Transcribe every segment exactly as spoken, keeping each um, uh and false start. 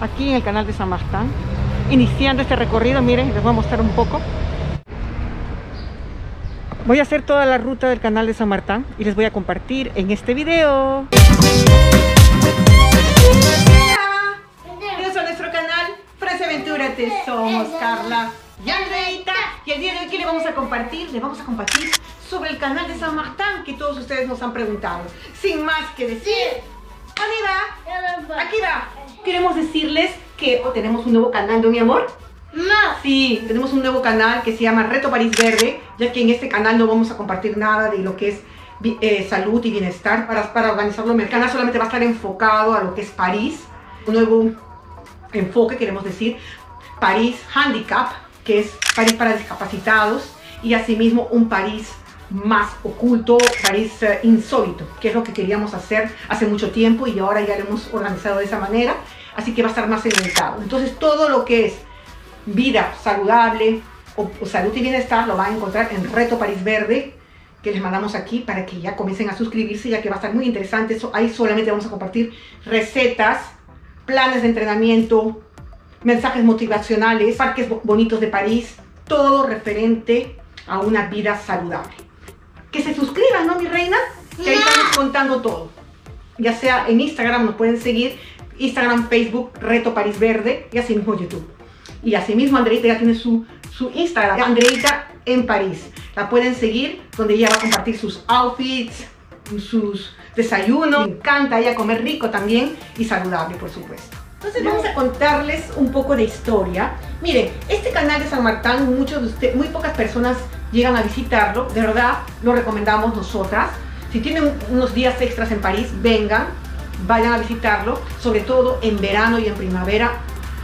aquí en el canal de San Martín. Iniciando este recorrido, miren, les voy a mostrar un poco. Voy a hacer toda la ruta del canal de San Martín y les voy a compartir en este video. Bienvenidos a nuestro canal, Frase Aventúrate. Somos Carla y Andreita, y el día de hoy, ¿qué les vamos a compartir? Les vamos a compartir sobre el canal de San Martín, que todos ustedes nos han preguntado. Sin más que decir, ¡Anida! ¡Aquí va! Queremos decirles que oh, tenemos un nuevo canal, ¿no, mi amor? No. Sí, tenemos un nuevo canal que se llama Reto París Verde, ya que en este canal no vamos a compartir nada de lo que es eh, salud y bienestar para, para organizarlo. El canal solamente va a estar enfocado a lo que es París, un nuevo enfoque, queremos decir, París Handicap, que es París para discapacitados, y asimismo un París más oculto, París eh, insólito, que es lo que queríamos hacer hace mucho tiempo y ahora ya lo hemos organizado de esa manera, así que va a estar más segmentado. Entonces todo lo que es vida saludable o, o salud y bienestar lo van a encontrar en Reto París Verde, que les mandamos aquí para que ya comiencen a suscribirse, ya que va a estar muy interesante. Eso, ahí solamente vamos a compartir recetas, planes de entrenamiento, mensajes motivacionales, parques bonitos de París, todo referente a una vida saludable. Que se suscriban, ¿no, mi reina? Que ahí estamos contando todo. Ya sea en Instagram, nos pueden seguir, Instagram, Facebook, Reto París Verde, y así mismo YouTube. Y asimismo Andreita ya tiene su, su Instagram, Andreita en París. La pueden seguir, donde ella va a compartir sus outfits, sus desayunos. Me encanta ella comer rico también y saludable, por supuesto. Entonces vamos a contarles un poco de historia. Miren, este canal de San Martín, muchos de ustedes, muy pocas personas llegan a visitarlo. De verdad, lo recomendamos nosotras. Si tienen unos días extras en París, vengan, vayan a visitarlo. Sobre todo en verano y en primavera,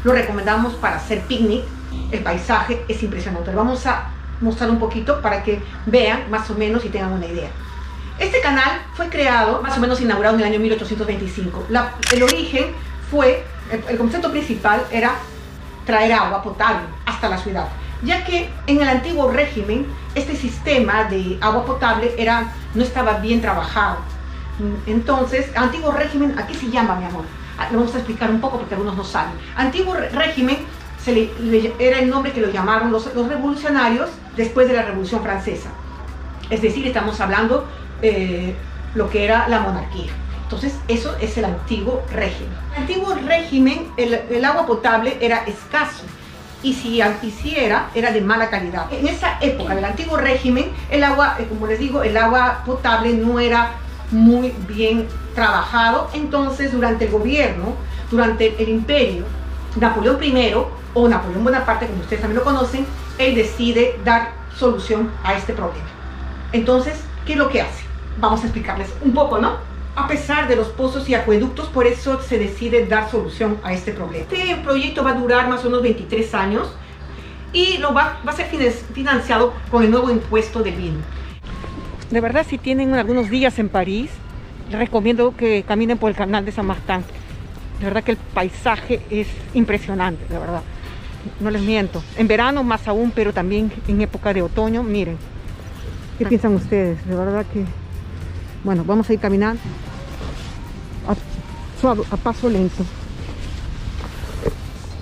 lo recomendamos para hacer picnic. El paisaje es impresionante. Lo vamos a mostrar un poquito para que vean más o menos y tengan una idea. Este canal fue creado, más o menos inaugurado en el año mil ochocientos veinticinco. La, el origen fue, el, el concepto principal era traer agua potable hasta la ciudad, ya que en el antiguo régimen este sistema de agua potable era, no estaba bien trabajado. Entonces, antiguo régimen, ¿a qué se llama, mi amor? Lo vamos a explicar un poco porque algunos no saben. Antiguo régimen se le, le, era el nombre que lo llamaron los, los revolucionarios después de la Revolución Francesa. Es decir, estamos hablando eh, lo que era la monarquía. Entonces, eso es el antiguo régimen. El antiguo régimen, el, el agua potable era escaso, y si, y si era, era de mala calidad. En esa época del antiguo régimen, el agua, como les digo, el agua potable no era muy bien trabajado. Entonces, durante el gobierno, durante el imperio, Napoleón primero o Napoleón Bonaparte, como ustedes también lo conocen, él decide dar solución a este problema. Entonces, ¿qué es lo que hace? Vamos a explicarles un poco, ¿no? A pesar de los pozos y acueductos, por eso se decide dar solución a este problema. Este proyecto va a durar más o menos veintitrés años y lo va, va a ser financiado con el nuevo impuesto del vino. De verdad, si tienen algunos días en París, les recomiendo que caminen por el canal de San Martín. De verdad que el paisaje es impresionante, de verdad. No les miento. En verano más aún, pero también en época de otoño, miren. ¿Qué piensan ustedes? De verdad que... Bueno, vamos a ir caminando a, suave, a paso lento.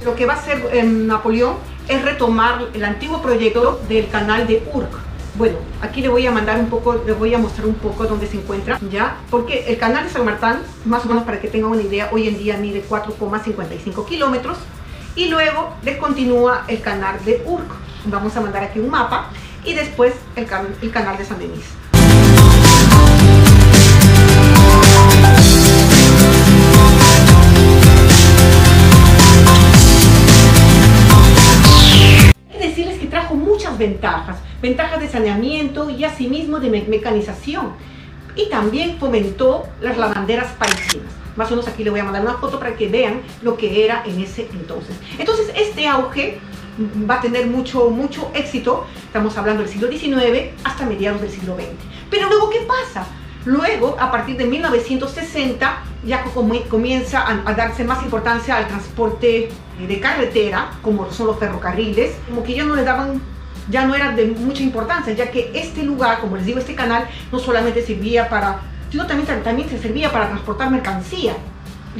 Lo que va a hacer eh, Napoleón es retomar el antiguo proyecto del canal de Urq. Bueno, aquí les voy a mandar un poco, les voy a mostrar un poco dónde se encuentra ya, porque el canal de San Martín, más o menos para que tengan una idea, hoy en día mide cuatro coma cincuenta y cinco kilómetros y luego descontinúa el canal de Urq. Vamos a mandar aquí un mapa y después el, can el canal de San Denis. Ventajas, ventajas de saneamiento y asimismo de me mecanización, y también fomentó las lavanderas parisinas. Más o menos aquí le voy a mandar una foto para que vean lo que era en ese entonces. Entonces este auge va a tener mucho, mucho éxito, estamos hablando del siglo diecinueve hasta mediados del siglo veinte. Pero luego, ¿qué pasa? Luego, a partir de mil novecientos sesenta, ya comienza a, a darse más importancia al transporte de carretera, como son los ferrocarriles, como que ya no le daban, ya no era de mucha importancia, ya que este lugar, como les digo, este canal no solamente servía para, sino también, también se servía para transportar mercancía.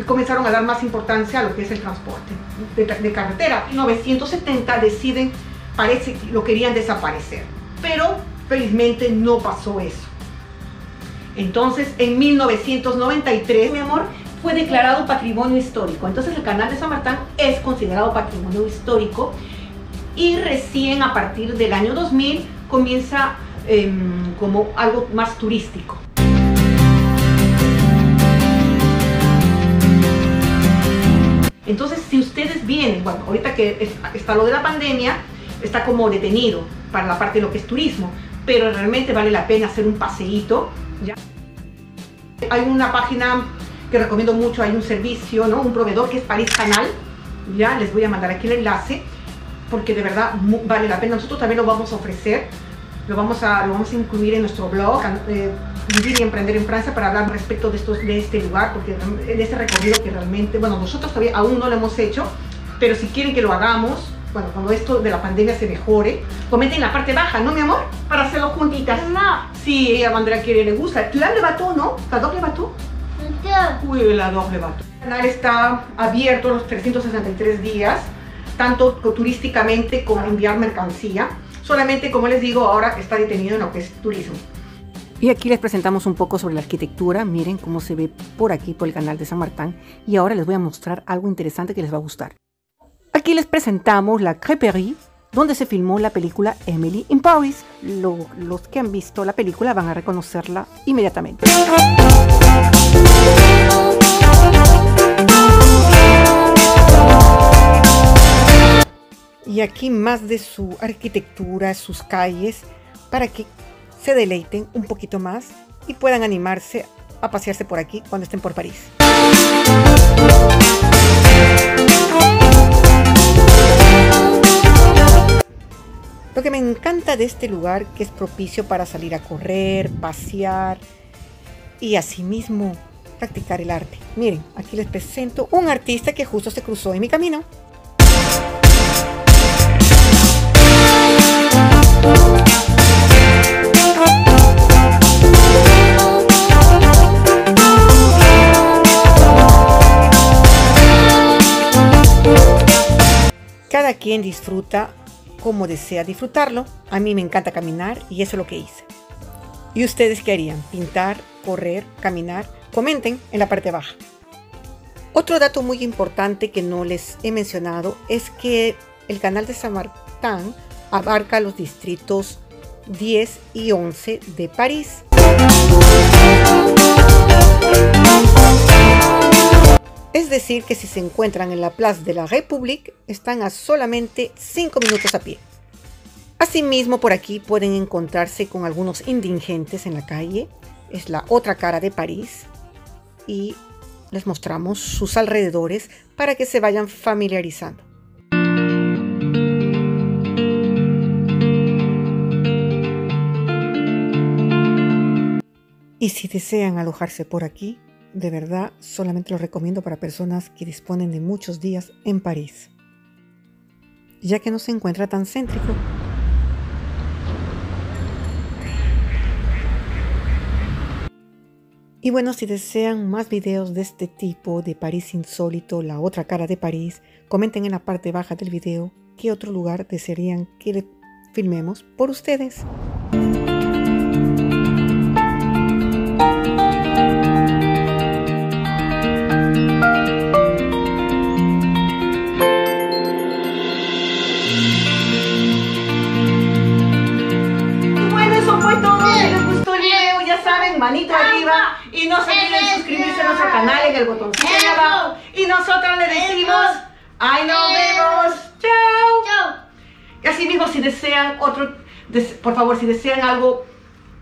comenzaron a dar más importancia a lo que es el transporte de, de carretera. En mil novecientos setenta deciden, parece que lo querían desaparecer, pero felizmente no pasó eso. Entonces, en mil novecientos noventa y tres, mi amor, fue declarado patrimonio histórico. Entonces, el Canal de San Martín es considerado patrimonio histórico y recién a partir del año dos mil comienza eh, como algo más turístico. Entonces, si ustedes vienen, bueno, ahorita que es, está lo de la pandemia, está como detenido para la parte de lo que es turismo, pero realmente vale la pena hacer un paseíto, ¿ya? Hay una página que recomiendo mucho, hay un servicio, ¿no? Un proveedor que es París Canal, ya les voy a mandar aquí el enlace, porque de verdad vale la pena. Nosotros también lo vamos a ofrecer, lo vamos a, lo vamos a incluir en nuestro blog, eh, Vivir y Emprender en Francia, para hablar respecto de, estos, de este lugar, porque de este recorrido que realmente, bueno, nosotros todavía aún no lo hemos hecho, pero si quieren que lo hagamos, bueno, cuando esto de la pandemia se mejore, comenten la parte baja, ¿no, mi amor? Para hacerlo juntitas. No. Sí, ella Andrea quiere, le gusta. ¿Tú le bató, no? ¿La doble bató? Uy, la doble bató. El canal está abierto los trescientos sesenta y tres días, tanto turísticamente como enviar mercancía. Solamente, como les digo, ahora está detenido en lo que es turismo. Y aquí les presentamos un poco sobre la arquitectura. Miren cómo se ve por aquí, por el Canal de San Martín. Y ahora les voy a mostrar algo interesante que les va a gustar. Aquí les presentamos la Crêperie, donde se filmó la película Emily in Paris. Lo, los que han visto la película van a reconocerla inmediatamente. Y aquí más de su arquitectura, sus calles, para que se deleiten un poquito más y puedan animarse a pasearse por aquí cuando estén por París. Lo que me encanta de este lugar, que es propicio para salir a correr, pasear y asimismo practicar el arte. Miren, aquí les presento un artista que justo se cruzó en mi camino. Cada quien disfruta como desea disfrutarlo. A mí me encanta caminar y eso es lo que hice. ¿Y ustedes qué harían? ¿Pintar, correr, caminar? Comenten en la parte baja. Otro dato muy importante que no les he mencionado es que el Canal de San Martín abarca los distritos diez y once de París. Es decir, que si se encuentran en la Place de la République, están a solamente cinco minutos a pie. Asimismo, por aquí pueden encontrarse con algunos indigentes en la calle. Es la otra cara de París. Y les mostramos sus alrededores para que se vayan familiarizando. Y si desean alojarse por aquí, de verdad, solamente lo recomiendo para personas que disponen de muchos días en París, ya que no se encuentra tan céntrico. Y bueno, si desean más videos de este tipo, de París insólito, la otra cara de París, comenten en la parte baja del video qué otro lugar desearían que le filmemos por ustedes. Manito arriba y no se olviden de suscribirse a nuestro canal en el botoncito de abajo y nosotros le decimos ¡ahí nos vemos! ¡Chao! ¡Chao! Y así mismo, si desean otro, por favor, si desean algo,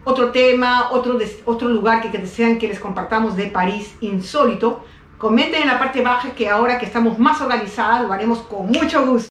otro tema, otro, otro lugar que, que desean que les compartamos de París insólito, comenten en la parte baja que ahora que estamos más organizadas lo haremos con mucho gusto.